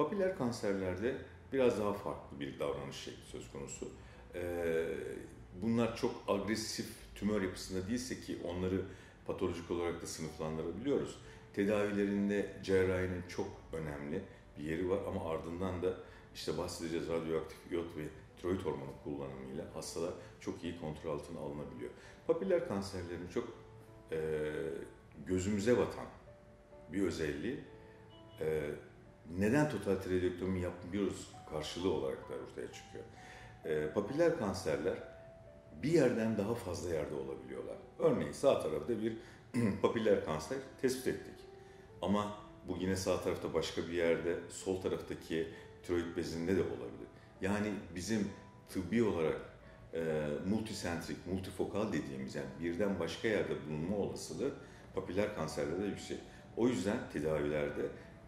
Papiller kanserlerde biraz daha farklı bir davranış şekli söz konusu. Bunlar çok agresif tümör yapısında değilse ki onları patolojik olarak da sınıflandırabiliyoruz. Tedavilerinde cerrahinin çok önemli bir yeri var ama ardından da işte bahsedeceğiz radyoaktif iot ve tiroid hormonu kullanımıyla hastalar çok iyi kontrol altına alınabiliyor. Papiller kanserlerinin çok gözümüze batan bir özelliği neden total tiroidektomi yapmıyoruz karşılığı olarak da ortaya çıkıyor. Papiller kanserler bir yerden daha fazla yerde olabiliyorlar. Örneğin sağ tarafta bir papiller kanser tespit ettik. Ama bu yine sağ tarafta başka bir yerde, sol taraftaki tiroid bezinde de olabilir. Yani bizim tıbbi olarak multisentrik, multifokal dediğimiz yani birden başka yerde bulunma olasılığı papiller kanserlerde de yüksek. O yüzden tedavilerde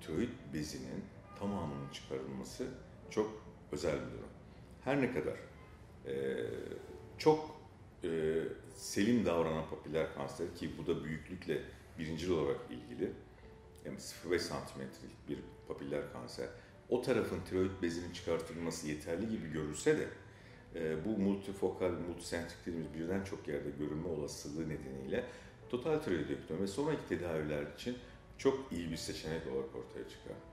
tiroid bezinin tamamının çıkarılması çok özel bir durum. Her ne kadar çok selim davranan papiller kanseri ki bu da büyüklükle birincil olarak ilgili, yani 0,5 santimetrelik bir papiller kanser, o tarafın tiroid bezinin çıkartılması yeterli gibi görülse de bu multifokal, multisentrik dediğimiz birden çok yerde görülme olasılığı nedeniyle total tiroidektomi ve sonraki tedaviler için çok iyi bir seçenek olarak ortaya çıkar.